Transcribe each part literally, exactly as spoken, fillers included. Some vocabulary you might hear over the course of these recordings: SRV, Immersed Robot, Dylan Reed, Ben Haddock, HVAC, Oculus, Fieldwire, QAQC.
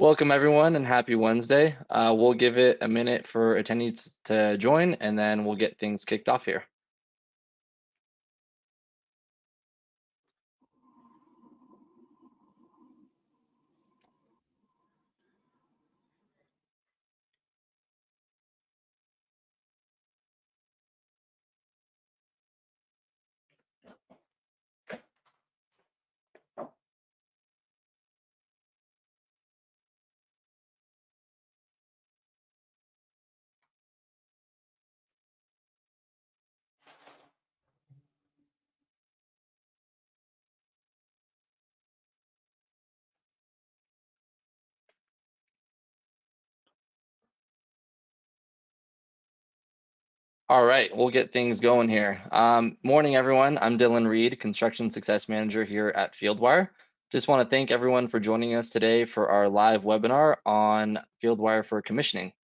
Welcome everyone and happy Wednesday. Uh, we'll give it a minute for attendees to join and then we'll get things kicked off here. All right, we'll get things going here. Um, morning, everyone. I'm Dylan Reed, Construction Success Manager here at Fieldwire. Just want to thank everyone for joining us today for our live webinar on Fieldwire for commissioning.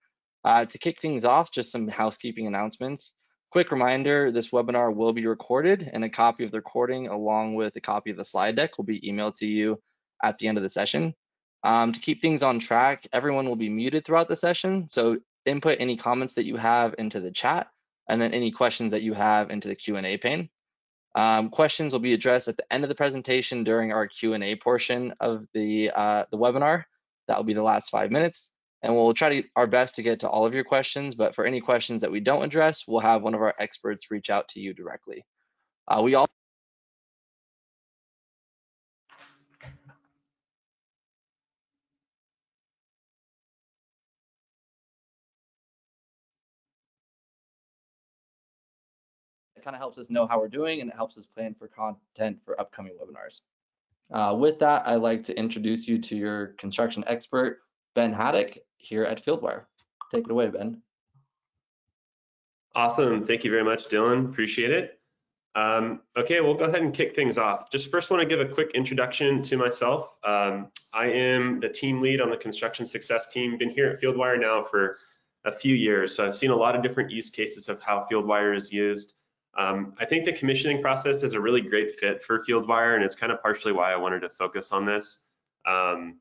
Uh, to kick things off, just some housekeeping announcements. Quick reminder, this webinar will be recorded and a copy of the recording along with a copy of the slide deck will be emailed to you at the end of the session. Um, to keep things on track, everyone will be muted throughout the session, so input any comments that you have into the chat, and then any questions that you have into the Q and A pane. Um, questions will be addressed at the end of the presentation during our Q and A portion of the, uh, the webinar. That will be the last five minutes. And we'll try to, our best to get to all of your questions, but for any questions that we don't address, we'll have one of our experts reach out to you directly. Uh, we all It kind of helps us know how we're doing and it helps us plan for content for upcoming webinars. Uh, with that, I'd like to introduce you to your construction expert, Ben Haddock, here at Fieldwire. Take it away, Ben. Awesome. Thank you very much, Dylan. Appreciate it. Um, okay, we'll go ahead and kick things off. Just first want to give a quick introduction to myself. Um, I am the team lead on the construction success team. Been here at Fieldwire now for a few years, so I've seen a lot of different use cases of how Fieldwire is used. Um, I think the commissioning process is a really great fit for Fieldwire, and it's kind of partially why I wanted to focus on this. Um,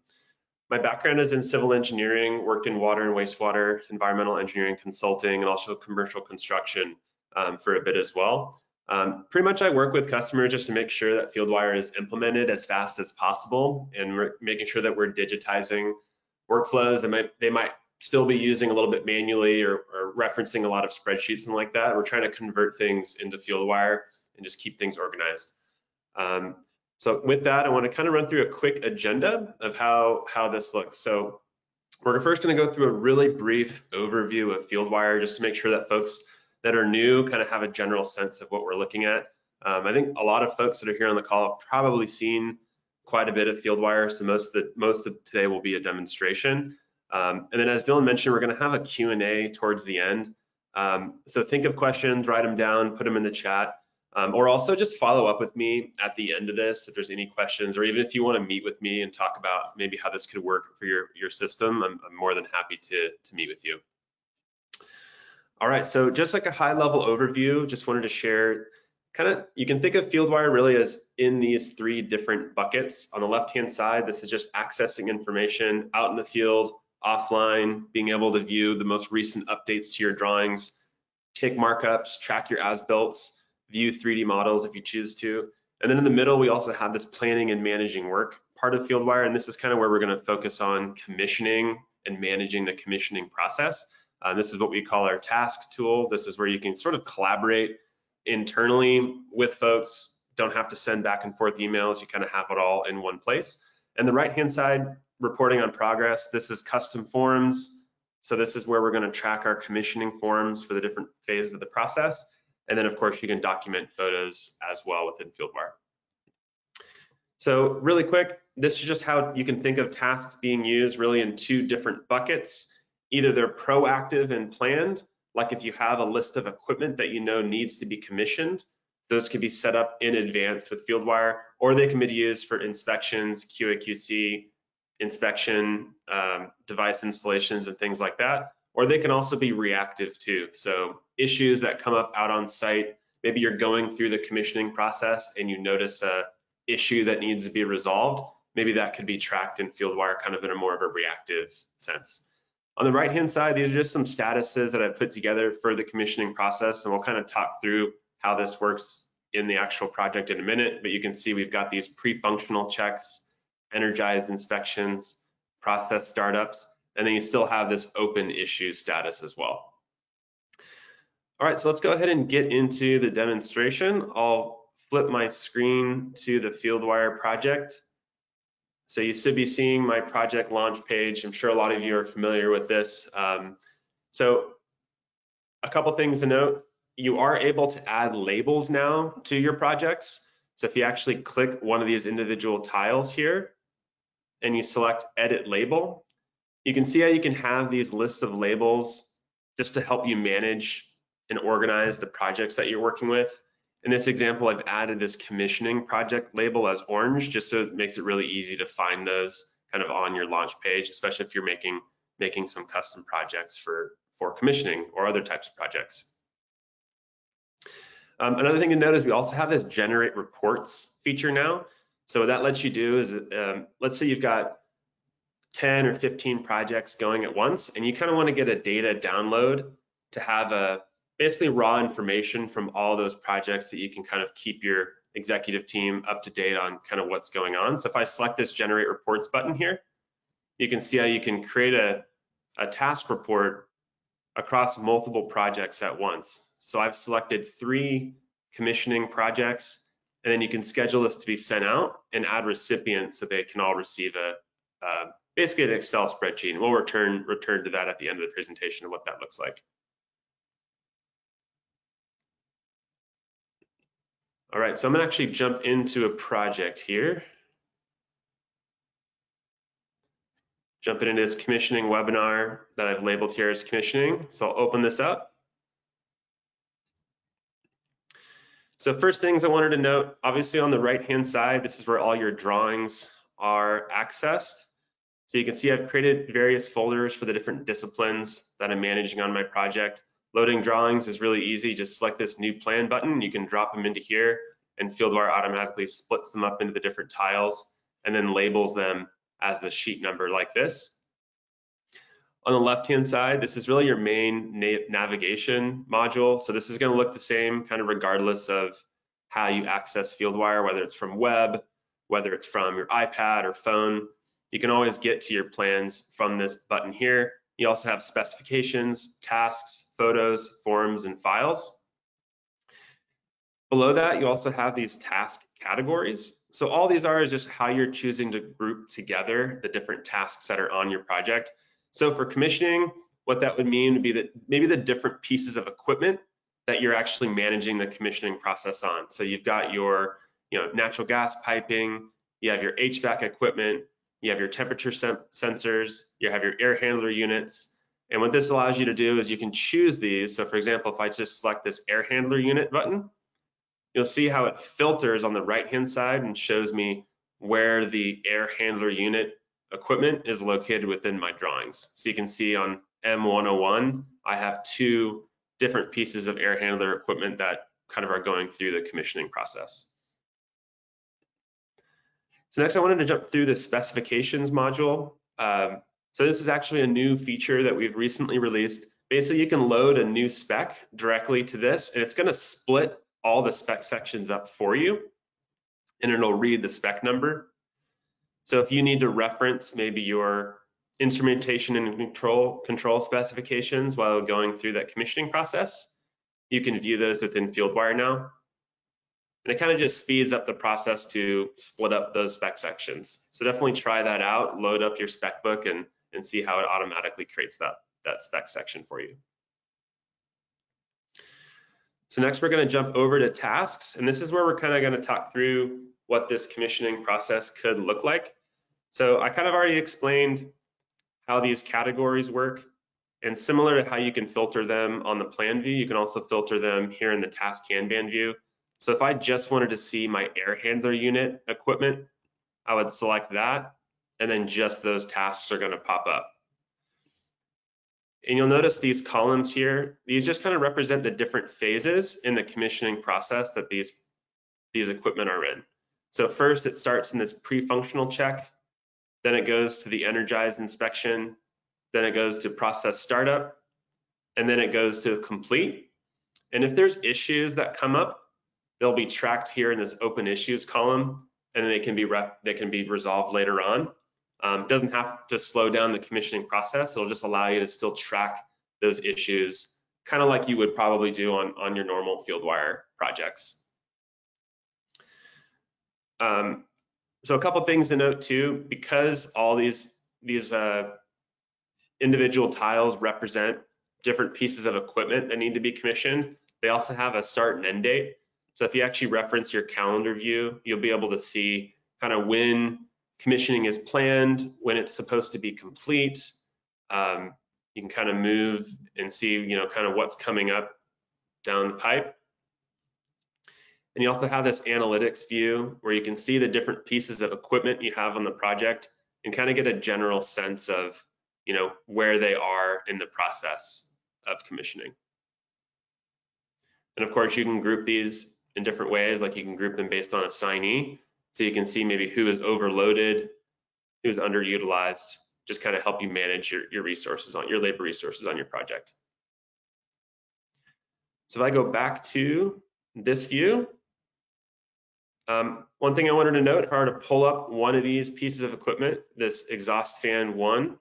my background is in civil engineering, worked in water and wastewater, environmental engineering consulting, and also commercial construction um, for a bit as well. Um, pretty much I work with customers just to make sure that Fieldwire is implemented as fast as possible, and we're making sure that we're digitizing workflows that might, they might still be using a little bit manually or, or referencing a lot of spreadsheets and like that. We're trying to convert things into Fieldwire and just keep things organized. Um, so with that, I want to kind of run through a quick agenda of how, how this looks. So we're first going to go through a really brief overview of Fieldwire just to make sure that folks that are new kind of have a general sense of what we're looking at. Um, I think a lot of folks that are here on the call have probably seen quite a bit of Fieldwire, so most of, the, most of today will be a demonstration. Um, and then as Dylan mentioned, we're going to have a Q and A towards the end. Um, so think of questions, write them down, put them in the chat, um, or also just follow up with me at the end of this if there's any questions, or even if you want to meet with me and talk about maybe how this could work for your, your system, I'm, I'm more than happy to, to meet with you. All right, so just like a high level overview, just wanted to share kind of, you can think of Fieldwire really as in these three different buckets. On the left-hand side, this is just accessing information out in the field, offline, being able to view the most recent updates to your drawings, take markups, track your as-builts, view three D models if you choose to. And then in the middle, we also have this planning and managing work part of Fieldwire, and this is kind of where we're going to focus on commissioning and managing the commissioning process. Uh, this is what we call our tasks tool. This is where you can sort of collaborate internally with folks, don't have to send back and forth emails, you kind of have it all in one place. And the right-hand side, reporting on progress. This is custom forms. So this is where we're going to track our commissioning forms for the different phases of the process. And then of course you can document photos as well within Fieldwire. So really quick, this is just how you can think of tasks being used really in two different buckets. Either they're proactive and planned, like if you have a list of equipment that you know needs to be commissioned, those can be set up in advance with Fieldwire, or they can be used for inspections, Q A Q C, inspection, um, device installations and things like that, or they can also be reactive too. So issues that come up out on site, maybe you're going through the commissioning process and you notice a issue that needs to be resolved. maybe that could be tracked in Fieldwire kind of in a more of a reactive sense. On the right-hand side, these are just some statuses that I've put together for the commissioning process, and we'll kind of talk through how this works in the actual project in a minute, but you can see we've got these pre-functional checks, energized inspections, process startups, and then you still have this open issue status as well. All right, so let's go ahead and get into the demonstration. I'll flip my screen to the Fieldwire project. So you should be seeing my project launch page. I'm sure a lot of you are familiar with this. Um, so a couple things to note. You are able to add labels now to your projects. So if you actually click one of these individual tiles here and you select edit label, you can see how you can have these lists of labels just to help you manage and organize the projects that you're working with. In this example, I've added this commissioning project label as orange, just so it makes it really easy to find those kind of on your launch page, especially if you're making making some custom projects for, for commissioning or other types of projects. Um, another thing to note is we also have this generate reports feature now. So what that lets you do is, um, let's say you've got ten or fifteen projects going at once, and you kind of want to get a data download to have a basically raw information from all those projects that you can kind of keep your executive team up to date on kind of what's going on. So if I select this generate reports button here, you can see how you can create a, a task report across multiple projects at once. So I've selected three commissioning projects, and then you can schedule this to be sent out and add recipients so they can all receive a, uh, basically an Excel spreadsheet. And we'll return, return to that at the end of the presentation and what that looks like. All right, so I'm gonna actually jump into a project here. Jumping into this commissioning webinar that I've labeled here as commissioning. So I'll open this up. So first things I wanted to note, obviously on the right-hand side, this is where all your drawings are accessed. So you can see I've created various folders for the different disciplines that I'm managing on my project. Loading drawings is really easy. Just select this new plan button. You can drop them into here, and Fieldwire automatically splits them up into the different tiles and then labels them as the sheet number like this. On the left-hand side, this is really your main na navigation module. So this is going to look the same kind of regardless of how you access Fieldwire, whether it's from web, whether it's from your iPad or phone. You can always get to your plans from this button here. You also have specifications, tasks, photos, forms, and files. Below that, you also have these task categories. So all these are is just how you're choosing to group together the different tasks that are on your project. So for commissioning, what that would mean would be that maybe the different pieces of equipment that you're actually managing the commissioning process on. So you've got your, you know, natural gas piping, you have your H V A C equipment, you have your temperature sensors, you have your air handler units. And what this allows you to do is you can choose these. So for example, if I just select this air handler unit button, you'll see how it filters on the right-hand side and shows me where the air handler unit equipment is located within my drawings. So you can see on M one oh one, I have two different pieces of air handler equipment that kind of are going through the commissioning process. So next I wanted to jump through the specifications module. Um, so this is actually a new feature that we've recently released. Basically, you can load a new spec directly to this, and it's gonna split all the spec sections up for you, and it'll read the spec number. So if you need to reference maybe your instrumentation and control, control specifications while going through that commissioning process, you can view those within Fieldwire now. And it kind of just speeds up the process to split up those spec sections. So definitely try that out, load up your spec book and, and see how it automatically creates that, that spec section for you. So next we're going to jump over to tasks. And this is where we're kind of going to talk through what this commissioning process could look like. So I kind of already explained how these categories work. And similar to how you can filter them on the plan view, you can also filter them here in the task Kanban view. So if I just wanted to see my air handler unit equipment, I would select that, and then just those tasks are going to pop up. And you'll notice these columns here, these just kind of represent the different phases in the commissioning process that these, these equipment are in. So first it starts in this pre-functional check, then it goes to the energized inspection, then it goes to process startup, and then it goes to complete. And if there's issues that come up, they'll be tracked here in this open issues column, and then they can be re- they can be resolved later on. Um, doesn't have to slow down the commissioning process. It'll just allow you to still track those issues, kind of like you would probably do on, on your normal Fieldwire projects. Um, so a couple things to note too, because all these, these uh, individual tiles represent different pieces of equipment that need to be commissioned, they also have a start and end date. So if you actually reference your calendar view, you'll be able to see kind of when commissioning is planned, when it's supposed to be complete. Um, you can kind of move and see, you know, kind of what's coming up down the pipe. And you also have this analytics view where you can see the different pieces of equipment you have on the project and kind of get a general sense of, you know, where they are in the process of commissioning. And of course, you can group these in different ways, like you can group them based on assignee. So you can see maybe who is overloaded, who's underutilized, just kind of help you manage your, your resources on your labor resources on your project. So if I go back to this view, um, one thing I wanted to note, if I were to pull up one of these pieces of equipment, this exhaust fan one,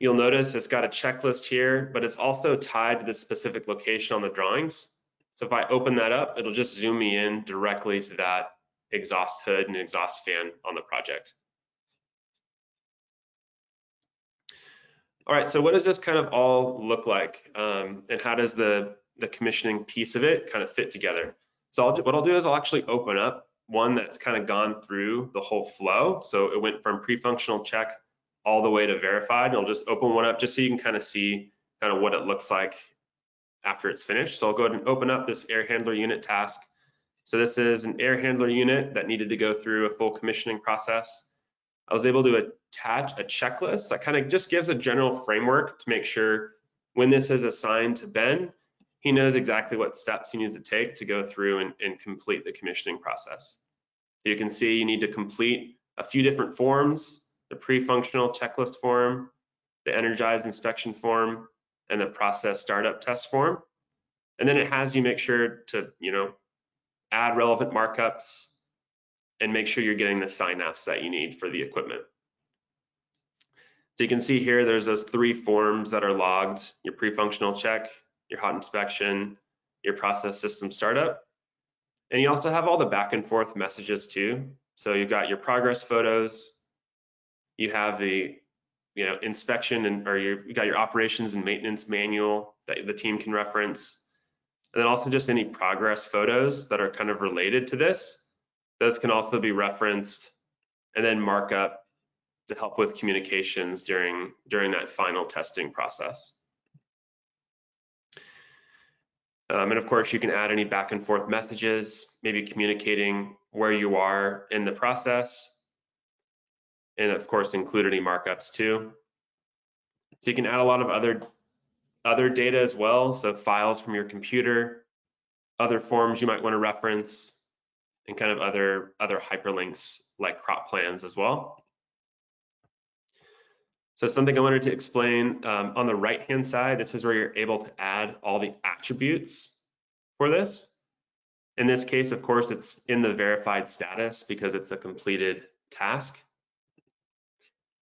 you'll notice it's got a checklist here, but it's also tied to the specific location on the drawings. So if I open that up, it'll just zoom me in directly to that exhaust hood and exhaust fan on the project. All right, so what does this kind of all look like? Um, and how does the, the commissioning piece of it kind of fit together? So I'll do, what I'll do is I'll actually open up one that's kind of gone through the whole flow. So it went from pre-functional check all the way to verified. And I'll just open one up just so you can kind of see kind of what it looks like after it's finished. So I'll go ahead and open up this air handler unit task. So this is an air handler unit that needed to go through a full commissioning process. I was able to attach a checklist that kind of just gives a general framework to make sure when this is assigned to Ben, he knows exactly what steps he needs to take to go through and, and complete the commissioning process. So you can see you need to complete a few different forms, the pre-functional checklist form, the energized inspection form, and the process startup test form. And then it has you make sure to, you know, add relevant markups and make sure you're getting the sign-offs that you need for the equipment. So you can see here, there's those three forms that are logged, your pre-functional check, your hot inspection, your process system startup. And you also have all the back and forth messages too. So you've got your progress photos, you have the you know, inspection and, or you've got your operations and maintenance manual that the team can reference. And then also just any progress photos that are kind of related to this. Those can also be referenced and then markup to help with communications during, during that final testing process. Um, and of course, you can add any back and forth messages, maybe communicating where you are in the process. And of course, include any markups too. So you can add a lot of other, other data as well. So files from your computer, other forms you might want to reference, and kind of other, other hyperlinks like crop plans as well. So something I wanted to explain um, on the right-hand side, this is where you're able to add all the attributes for this. In this case, of course, it's in the verified status because it's a completed task.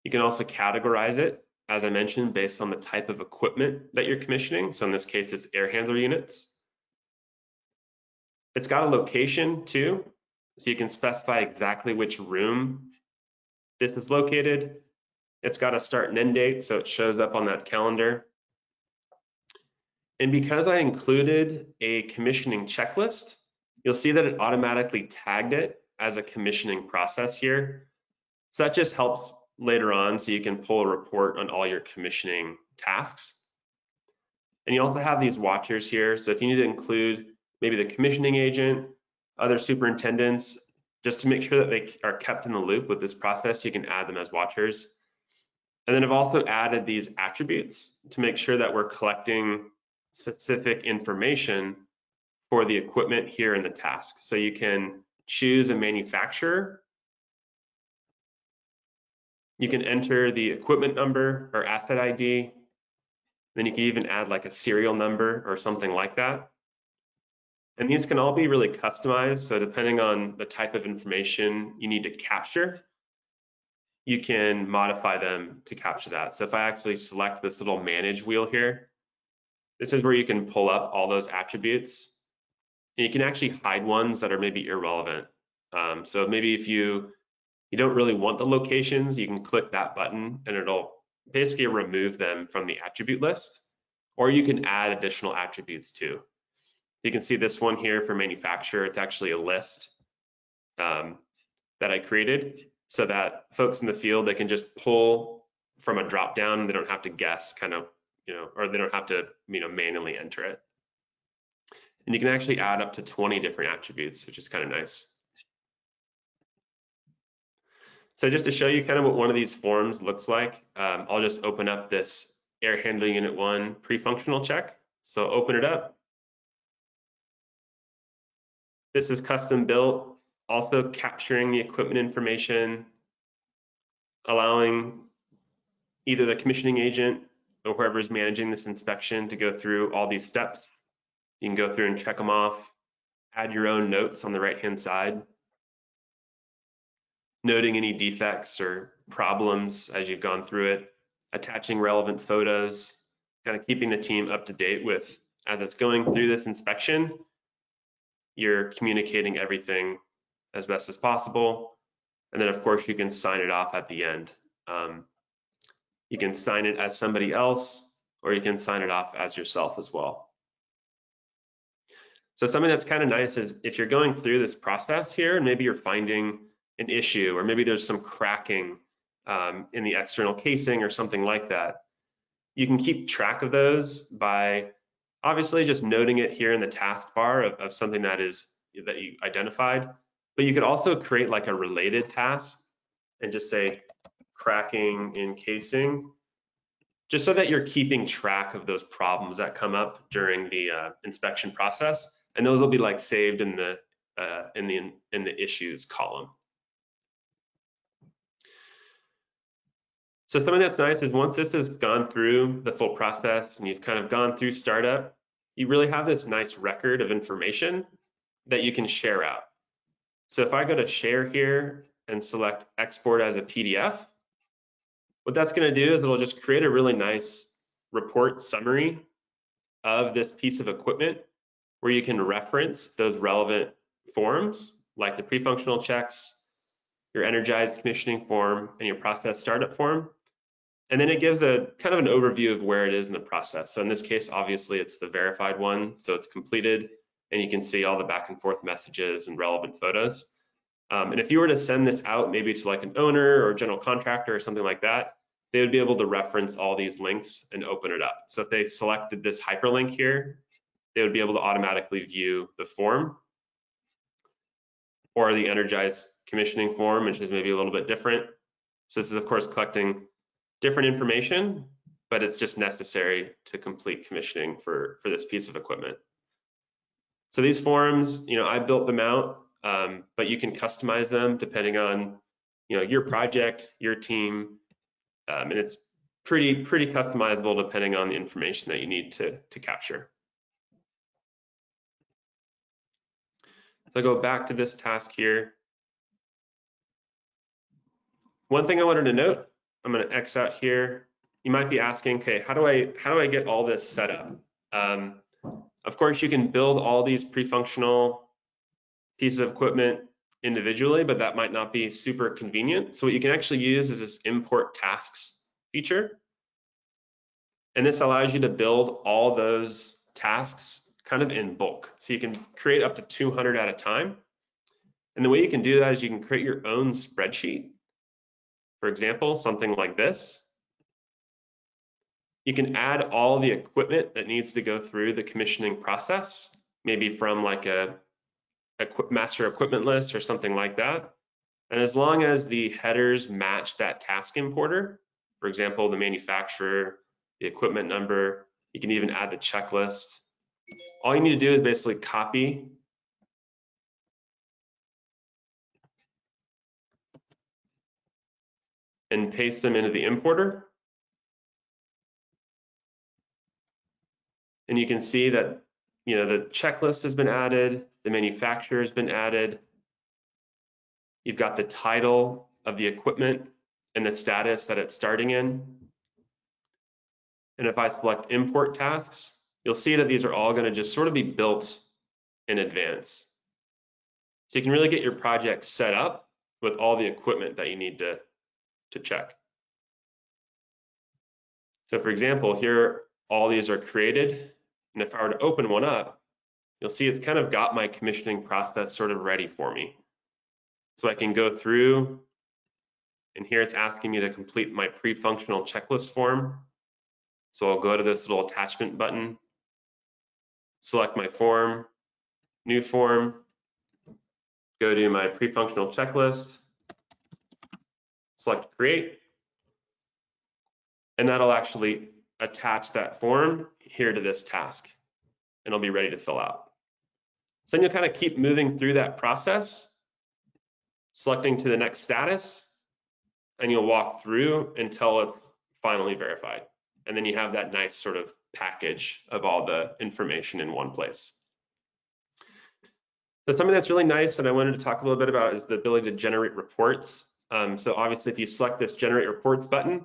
You can also categorize it, as I mentioned, based on the type of equipment that you're commissioning. So in this case, it's air handler units. It's got a location too, so you can specify exactly which room this is located. It's got a start and end date, so it shows up on that calendar. And because I included a commissioning checklist, you'll see that it automatically tagged it as a commissioning process here. So that just helps later on, so you can pull a report on all your commissioning tasks. And you also have these watchers here. So if you need to include maybe the commissioning agent, other superintendents, just to make sure that they are kept in the loop with this process, you can add them as watchers. And then I've also added these attributes to make sure that we're collecting specific information for the equipment here in the task. So you can choose a manufacturer. You can enter the equipment number or asset I D. Then you can even add like a serial number or something like that. And these can all be really customized. So depending on the type of information you need to capture, you can modify them to capture that. So if I actually select this little manage wheel here, this is where you can pull up all those attributes. And you can actually hide ones that are maybe irrelevant. Um, so maybe if you, you don't really want the locations, you can click that button and it'll basically remove them from the attribute list, or you can add additional attributes too. You can see this one here for manufacturer. It's actually a list um, that I created so that folks in the field, they can just pull from a drop down. They don't have to guess kind of, you know, or they don't have to, you know, manually enter it. And you can actually add up to twenty different attributes, which is kind of nice. So just to show you kind of what one of these forms looks like, um, I'll just open up this air handling unit one pre-functional check. So open it up. This is custom built, also capturing the equipment information, allowing either the commissioning agent or whoever is managing this inspection to go through all these steps. You can go through and check them off, add your own notes on the right-hand side, noting any defects or problems as you've gone through it, attaching relevant photos, kind of keeping the team up to date with, as it's going through this inspection, you're communicating everything as best as possible. And then of course you can sign it off at the end. Um, you can sign it as somebody else, or you can sign it off as yourself as well. So something that's kind of nice is if you're going through this process here and maybe you're finding an issue, or maybe there's some cracking um, in the external casing or something like that, you can keep track of those by obviously just noting it here in the taskbar of, of something that is that you identified, but you could also create like a related task and just say cracking in casing, just so that you're keeping track of those problems that come up during the uh, inspection process, and those will be like saved in the uh, in the in the issues column. So something that's nice is once this has gone through the full process and you've kind of gone through startup, you really have this nice record of information that you can share out. So if I go to share here and select export as a P D F, what that's going to do is it'll just create a really nice report summary of this piece of equipment where you can reference those relevant forms like the pre-functional checks, your energized commissioning form, and your process startup form. And then it gives a kind of an overview of where it is in the process. So in this case, obviously it's the verified one. So it's completed and you can see all the back and forth messages and relevant photos. Um, and if you were to send this out maybe to like an owner or general contractor or something like that, they would be able to reference all these links and open it up. So if they selected this hyperlink here, they would be able to automatically view the form or the energized commissioning form, which is maybe a little bit different. So this is of course collecting different information, but it's just necessary to complete commissioning for, for this piece of equipment. So these forms, you know, I built them out, um, but you can customize them depending on, you know, your project, your team, um, and it's pretty, pretty customizable depending on the information that you need to, to capture. So I'll go back to this task here. One thing I wanted to note, I'm going to X out here. You might be asking, okay, how do I how do I get all this set up? Um, of course, you can build all these pre-functional pieces of equipment individually, but that might not be super convenient. So what you can actually use is this import tasks feature. And this allows you to build all those tasks kind of in bulk. So you can create up to two hundred at a time. And the way you can do that is you can create your own spreadsheet. For example, something like this. You can add all the equipment that needs to go through the commissioning process, maybe from like a, a master equipment list or something like that. And as long as the headers match that task importer, for example, the manufacturer, the equipment number, you can even add the checklist. All you need to do is basically copy and paste them into the importer. And you can see that, you know, the checklist has been added, the manufacturer has been added. You've got the title of the equipment and the status that it's starting in. And if I select import tasks, you'll see that these are all going to just sort of be built in advance. So you can really get your project set up with all the equipment that you need to, to check. So for example, here, all these are created. And if I were to open one up, you'll see it's kind of got my commissioning process sort of ready for me. So I can go through, and here it's asking me to complete my pre-functional checklist form. So I'll go to this little attachment button, select my form, new form, go to my pre-functional checklist, select create, and that'll actually attach that form here to this task, and it'll be ready to fill out. So then you'll kind of keep moving through that process, selecting to the next status, and you'll walk through until it's finally verified. And then you have that nice sort of package of all the information in one place. So something that's really nice and I wanted to talk a little bit about is the ability to generate reports. Um, so obviously if you select this generate reports button,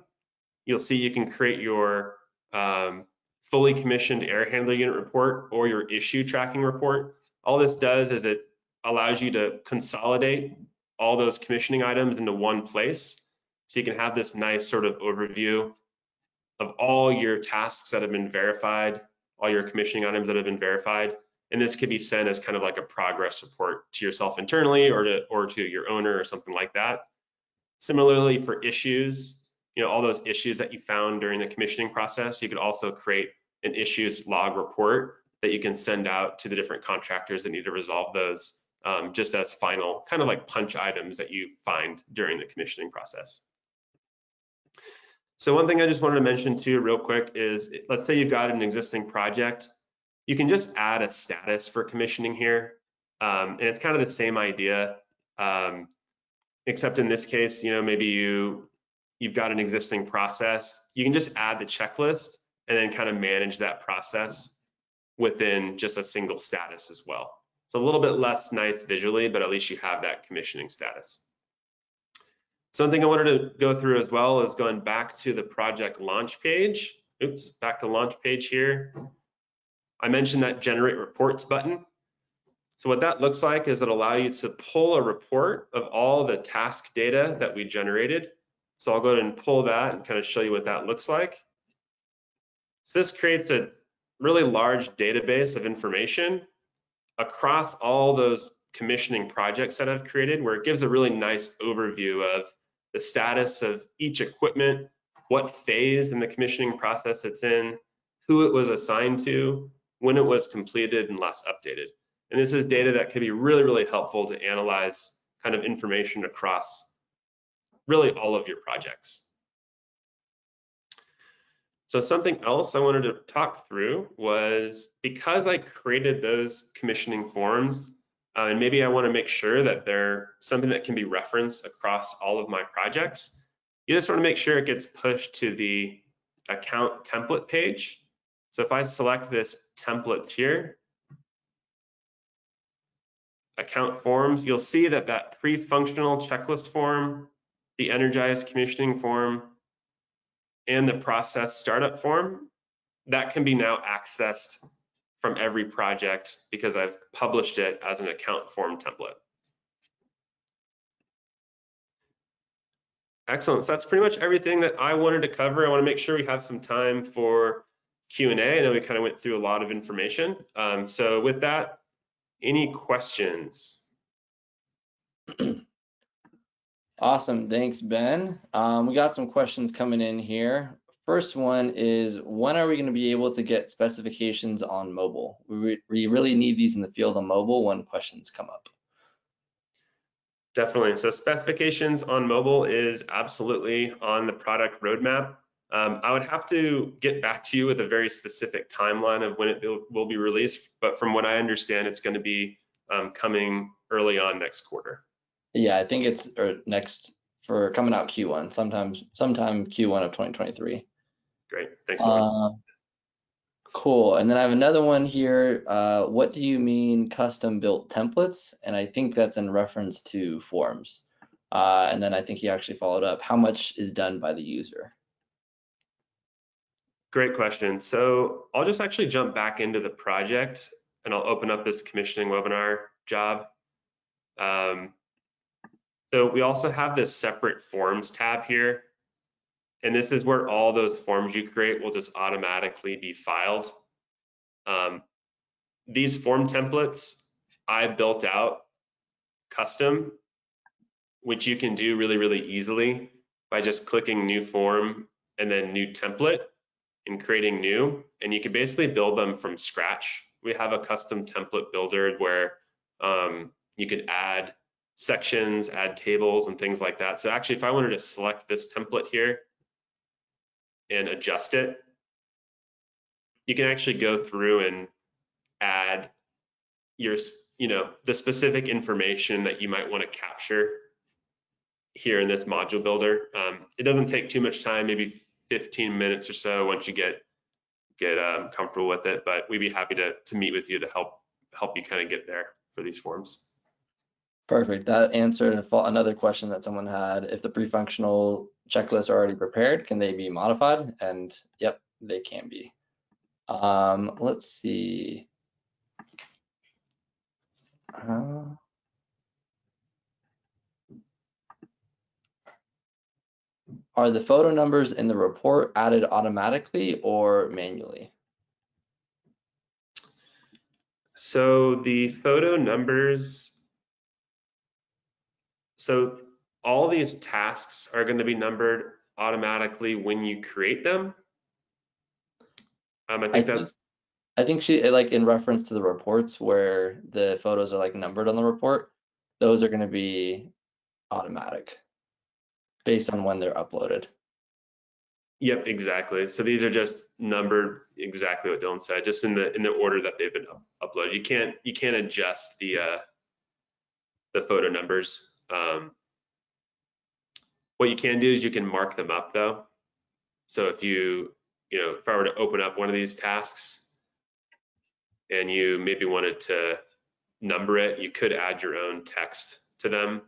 you'll see you can create your um, fully commissioned air handler unit report or your issue tracking report. All this does is it allows you to consolidate all those commissioning items into one place. So you can have this nice sort of overview of all your tasks that have been verified, all your commissioning items that have been verified. And this could be sent as kind of like a progress report to yourself internally or to, or to your owner or something like that. Similarly for issues, you know, all those issues that you found during the commissioning process, you could also create an issues log report that you can send out to the different contractors that need to resolve those um, just as final, kind of like punch items that you find during the commissioning process. So one thing I just wanted to mention too real quick is, let's say you've got an existing project, you can just add a status for commissioning here. Um, and it's kind of the same idea, um, except in this case, you know, maybe you, you've got an existing process, you can just add the checklist and then kind of manage that process within just a single status as well. It's a little bit less nice visually, but at least you have that commissioning status. Something I wanted to go through as well is going back to the project launch page. Oops, back to launch page here. I mentioned that generate reports button. So what that looks like is it'll allow you to pull a report of all the task data that we generated. So I'll go ahead and pull that and kind of show you what that looks like. So this creates a really large database of information across all those commissioning projects that I've created, where it gives a really nice overview of the status of each equipment, what phase in the commissioning process it's in, who it was assigned to, when it was completed and last updated. And this is data that can be really, really helpful to analyze kind of information across really all of your projects. So something else I wanted to talk through was, because I created those commissioning forms, Uh, and maybe I want to make sure that they're something that can be referenced across all of my projects. You just want to make sure it gets pushed to the account template page. So if I select this templates here, account forms, you'll see that that pre-functional checklist form, the energized commissioning form, and the process startup form, that can be now accessed from every project because I've published it as an account form template. Excellent, so that's pretty much everything that I wanted to cover. I wanna make sure we have some time for Q and A. I know we kind of went through a lot of information. Um, so with that, any questions? Awesome, thanks, Ben. Um, we got some questions coming in here. First one is, when are we going to be able to get specifications on mobile? We, re we really need these in the field on mobile when questions come up. Definitely. So specifications on mobile is absolutely on the product roadmap. Um, I would have to get back to you with a very specific timeline of when it will be released, but from what I understand, it's going to be um, coming early on next quarter. Yeah, I think it's or next for coming out Q one, sometimes sometime Q one of twenty twenty-three. Great, thanks. Uh, cool, and then I have another one here. Uh, what do you mean custom built templates? And I think that's in reference to forms. Uh, and then I think he actually followed up, how much is done by the user? Great question. So I'll just actually jump back into the project and I'll open up this commissioning webinar job. Um, so we also have this separate forms tab here. And this is where all those forms you create will just automatically be filed. Um, these form templates I built out custom, which you can do really, really easily by just clicking new form and then new template and creating new, and you can basically build them from scratch. We have a custom template builder where um, you could add sections, add tables, and things like that. So actually, if I wanted to select this template here and adjust it, you can actually go through and add your, you know, the specific information that you might want to capture here in this module builder. Um, it doesn't take too much time, maybe fifteen minutes or so once you get get um, comfortable with it, but we'd be happy to to meet with you to help help you kind of get there for these forms. Perfect. That answered another question that someone had. If the pre-functional checklists are already prepared, can they be modified? And yep, they can be. Um, let's see. Uh, Are the photo numbers in the report added automatically or manually? So the photo numbers, so all these tasks are going to be numbered automatically when you create them. Um, I think I that's. Think, I think she, like in reference to the reports where the photos are like numbered on the report, those are going to be automatic based on when they're uploaded. Yep, exactly. So these are just numbered exactly what Dylan said, just in the in the order that they've been up uploaded. You can't you can't adjust the uh, the photo numbers. Um, what you can do is you can mark them up though. So if you you know if I were to open up one of these tasks and you maybe wanted to number it, you could add your own text to them.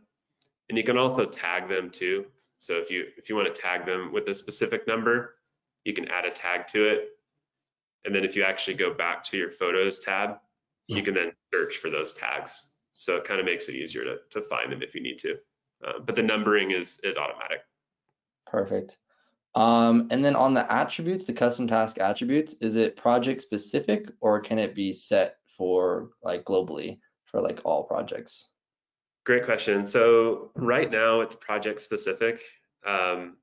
And you can also tag them too. So if you if you want to tag them with a specific number, you can add a tag to it. And then if you actually go back to your photos tab, you can then search for those tags. So it kind of makes it easier to, to find them if you need to. Uh, but the numbering is, is automatic. Perfect. Um, and then on the attributes, the custom task attributes, is it project specific or can it be set for like globally for like all projects? Great question. So right now it's project specific. Um,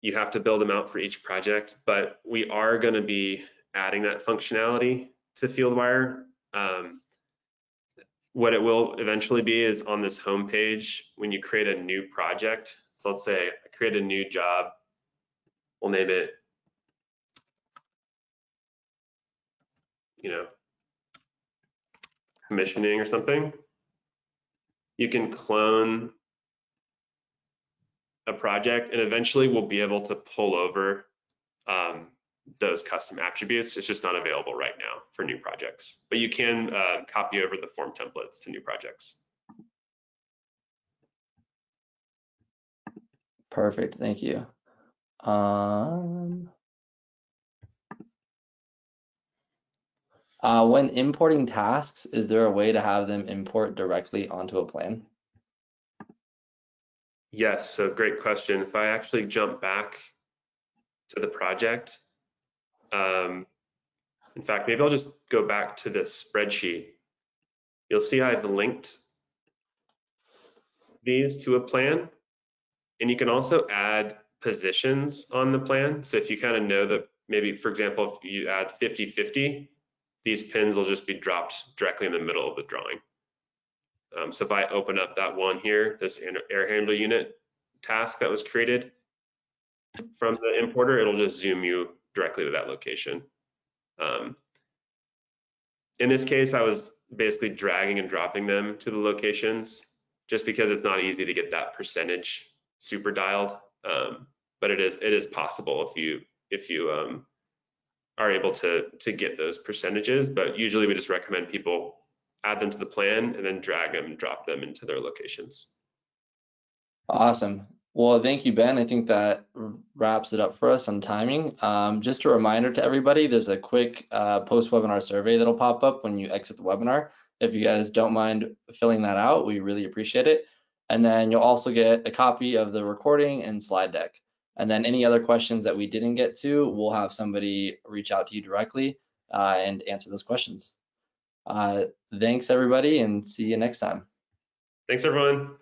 you have to build them out for each project, but we are going to be adding that functionality to Fieldwire. Um, what it will eventually be is on this home page when you create a new project. So let's say I create a new job. We'll name it, you know, commissioning or something. You can clone a project and eventually we'll be able to pull over um, those custom attributes. It's just not available right now for new projects, but you can uh, copy over the form templates to new projects. Perfect, thank you. Um... Uh, when importing tasks, is there a way to have them import directly onto a plan? Yes, so great question. If I actually jump back to the project, um, in fact, maybe I'll just go back to this spreadsheet. You'll see I've linked these to a plan, and you can also add positions on the plan. So if you kind of know that, maybe, for example, if you add fifty fifty, these pins will just be dropped directly in the middle of the drawing. Um, so if I open up that one here, this air handler unit task that was created from the importer, it'll just zoom you directly to that location. Um, in this case, I was basically dragging and dropping them to the locations just because it's not easy to get that percentage super dialed. Um, but it is it is possible if you if you um, are able to to get those percentages. But usually we just recommend people add them to the plan and then drag them and drop them into their locations. Awesome. Well, thank you, Ben. I think that wraps it up for us on timing. Um, just a reminder to everybody, there's a quick uh, post-webinar survey that'll pop up when you exit the webinar. If you guys don't mind filling that out, we really appreciate it. And then you'll also get a copy of the recording and slide deck. And then any other questions that we didn't get to, we'll have somebody reach out to you directly uh, and answer those questions. Uh, thanks, everybody, and see you next time. Thanks, everyone.